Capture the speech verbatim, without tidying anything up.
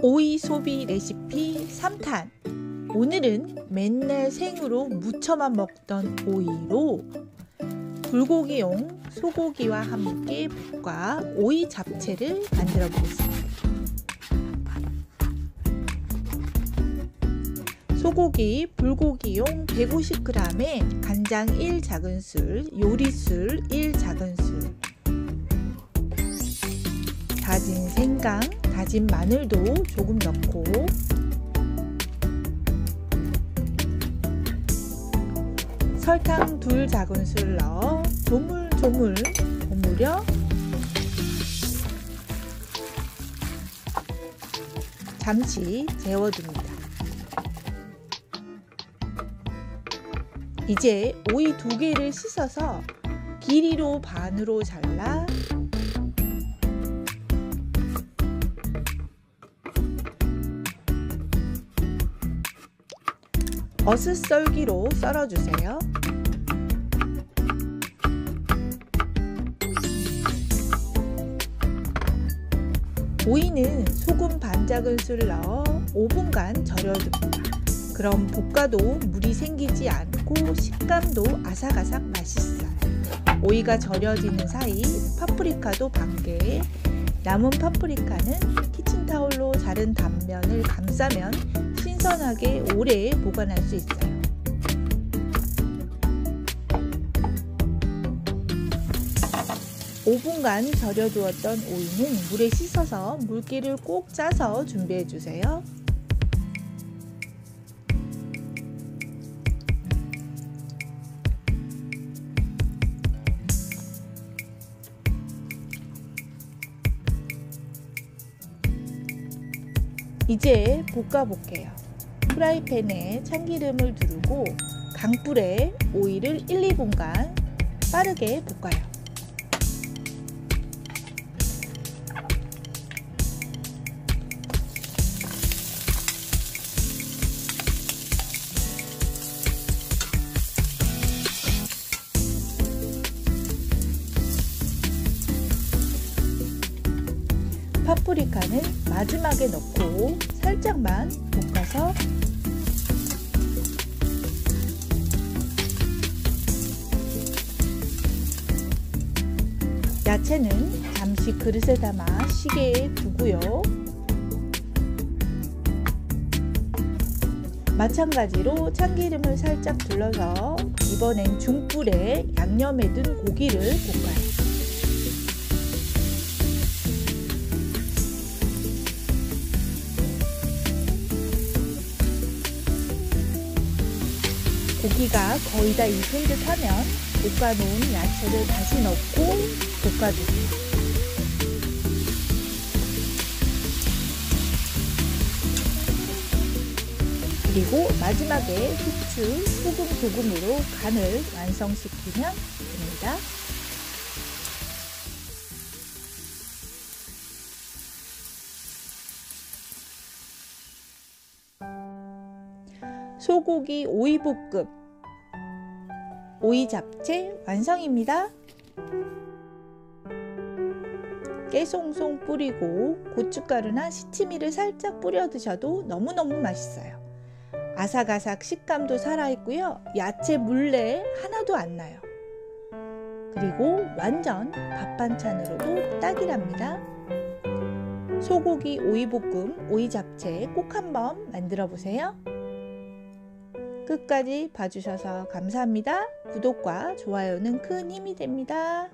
오이 소비 레시피 삼 탄. 오늘은 맨날 생으로 무쳐만 먹던 오이로 불고기용 소고기와 함께 볶아 오이 잡채를 만들어 보겠습니다. 소고기, 불고기용 백오십 그램에 간장 일 작은술, 요리술 일 작은술, 다진 생강, 다진 마늘도 조금 넣고 설탕 두 작은술 넣어 조물조물 버무려 잠시 재워둡니다. 이제 오이 두 개를 씻어서 길이로 반으로 잘라 어슷썰기로 썰어주세요. 오이는 소금 반 작은술 넣어 오 분간 절여둡니다. 그럼 볶아도 물이 생기지 않고 식감도 아삭아삭 맛있어요. 오이가 절여지는 사이 파프리카도 반개, 남은 파프리카는 키친타올로 자른 단면을 감싸면 신선하게 오래 보관할 수 있어요. 오 분간 절여두었던 오이는 물에 씻어서 물기를 꼭 짜서 준비해주세요. 이제 볶아볼게요. 프라이팬에 참기름을 두르고 강불에 오이를 일, 이 분간 빠르게 볶아요. 파프리카는 마지막에 넣고 살짝만 볶아서 야채는 잠시 그릇에 담아 시계에 두고요. 마찬가지로 참기름을 살짝 둘러서 이번엔 중불에 양념에 든 고기를 볶아요. 고기가 거의 다 익은 듯 하면 볶아놓은 야채를 다시 넣고 볶아주세요. 그리고 마지막에 후추, 소금, 소금으로 간을 완성시키면 됩니다. 소고기 오이볶음, 오이 잡채 완성입니다. 깨송송 뿌리고 고춧가루나 시치미를 살짝 뿌려 드셔도 너무너무 맛있어요. 아삭아삭 식감도 살아있고요. 야채 물레 하나도 안 나요. 그리고 완전 밥반찬으로도 딱이랍니다. 소고기 오이볶음, 오이 잡채 꼭 한번 만들어 보세요. 끝까지 봐주셔서 감사합니다. 구독과 좋아요는 큰 힘이 됩니다.